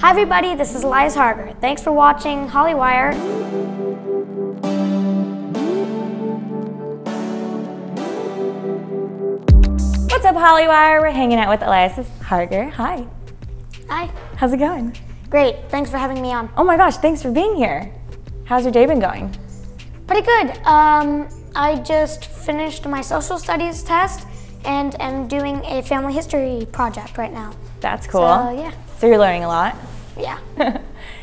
Hi everybody, this is Elias Harger. Thanks for watching Hollywire. What's up, Hollywire? We're hanging out with Elias Harger. Hi. Hi. How's it going? Great, thanks for having me on. Oh my gosh, thanks for being here. How's your day been going? Pretty good. I just finished my social studies test and am doing a family history project right now. That's cool. So, yeah. So you're learning a lot? Yeah.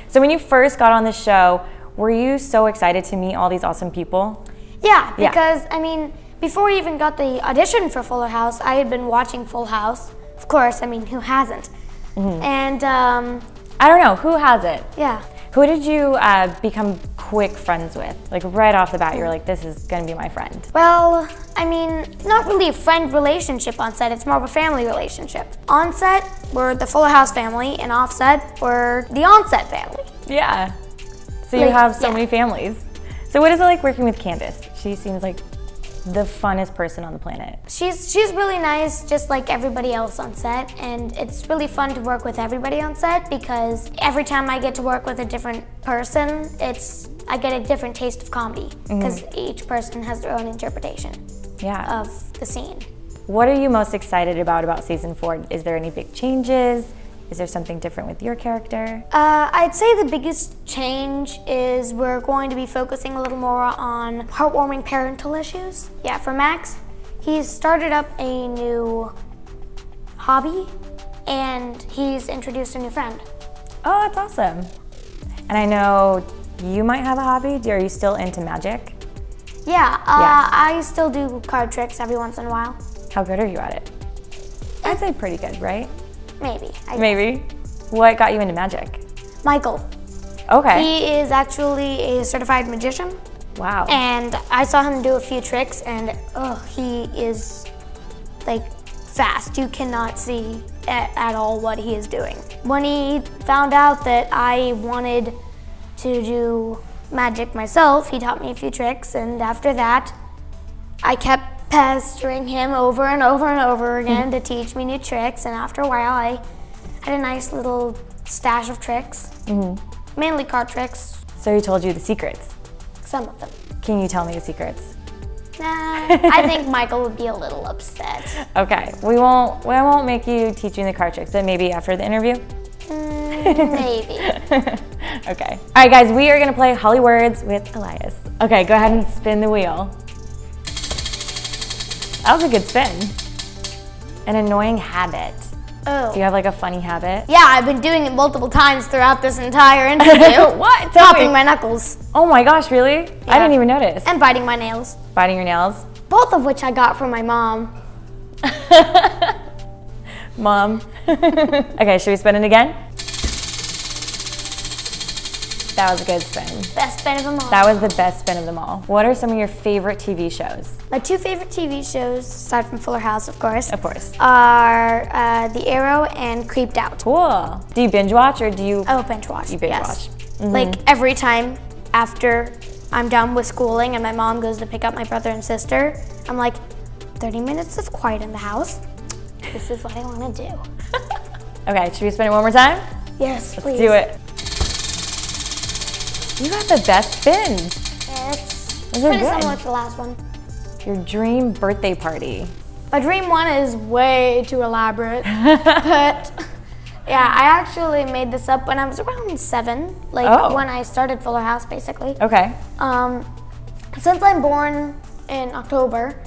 So when you first got on the show, were you so excited to meet all these awesome people? Yeah, because, I mean, before I even got the audition for Fuller House, I had been watching Full House. Of course, I mean, who hasn't? Mm-hmm. And, I don't know, who hasn't? Yeah. Who did you become quick friends with? Like right off the bat, you were like, this is gonna be my friend. Well, I mean, not really a friend relationship on set, it's more of a family relationship. On set, we're the Fuller House family, and off set, we're the on-set family. Yeah, so you have so many families. So what is it like working with Candace? She seems like the funnest person on the planet. She's really nice, just like everybody else on set, and it's really fun to work with everybody on set because every time I get to work with a different person, I get a different taste of comedy because each person has their own interpretation of the scene. What are you most excited about season 4? Is there any big changes? Is there something different with your character? I'd say the biggest change is we're going to be focusing a little more on heartwarming parental issues. Yeah, for Max, he's started up a new hobby and he's introduced a new friend. Oh, that's awesome. And I know you might have a hobby. Are you still into magic? Yeah, I still do card tricks every once in a while. How good are you at it? I'd say pretty good, right? Maybe. Maybe. What got you into magic? Michael. Okay. He is actually a certified magician. Wow. And I saw him do a few tricks and he is like fast. You cannot see at all what he is doing. When he found out that I wanted to do magic myself, he taught me a few tricks, and after that I kept pestering him over and over and over again to teach me new tricks, and after a while I had a nice little stash of tricks, mainly card tricks. So he told you the secrets? Some of them. Can you tell me the secrets? Nah, I think Michael would be a little upset. Okay, I won't make you teach you the card tricks, but maybe after the interview? Maybe. Okay. All right, guys, we are going to play Holly Words with Elias. Okay, go ahead and spin the wheel. That was a good spin. An annoying habit. Oh. Do you have like a funny habit? Yeah, I've been doing it multiple times throughout this entire interview. What? Popping my knuckles. Oh my gosh, really? Yeah. I didn't even notice. And biting my nails. Biting your nails? Both of which I got from my mom. Mom. Okay, should we spin it again? That was a good spin. Best spin of them all. That was the best spin of them all. What are some of your favorite TV shows? My two favorite TV shows, aside from Fuller House, of course, are The Arrow and Creeped Out. Cool. Do you binge watch or do you? Oh, binge watch. You binge watch. Mm-hmm. Like every time after I'm done with schooling and my mom goes to pick up my brother and sister, I'm like, 30 minutes of quiet in the house. This is what I want to do. Okay, should we spin it one more time? Yes, please. Let's do it. You got the best spins. It's pretty similar to the last one. Your dream birthday party. My dream one is way too elaborate. But yeah, I actually made this up when I was around 7, like when I started Fuller House, basically. Okay. Since I'm born in October,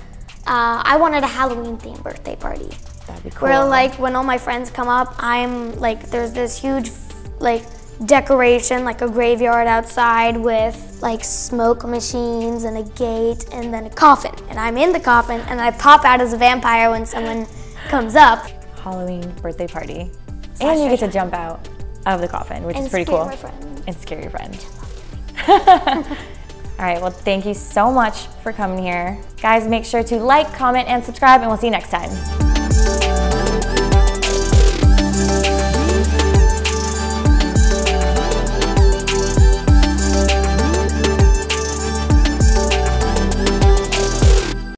I wanted a Halloween-themed birthday party. That'd be cool. Where like when all my friends come up, I'm like, there's this huge like decoration, like a graveyard outside with like smoke machines and a gate and then a coffin, and I'm in the coffin and I pop out as a vampire when someone comes up. Halloween birthday party. And you get to jump out of the coffin, which is pretty cool. And scare your friend. And scare your friend. All right, well thank you so much for coming here. Guys, make sure to like, comment, and subscribe, and we'll see you next time.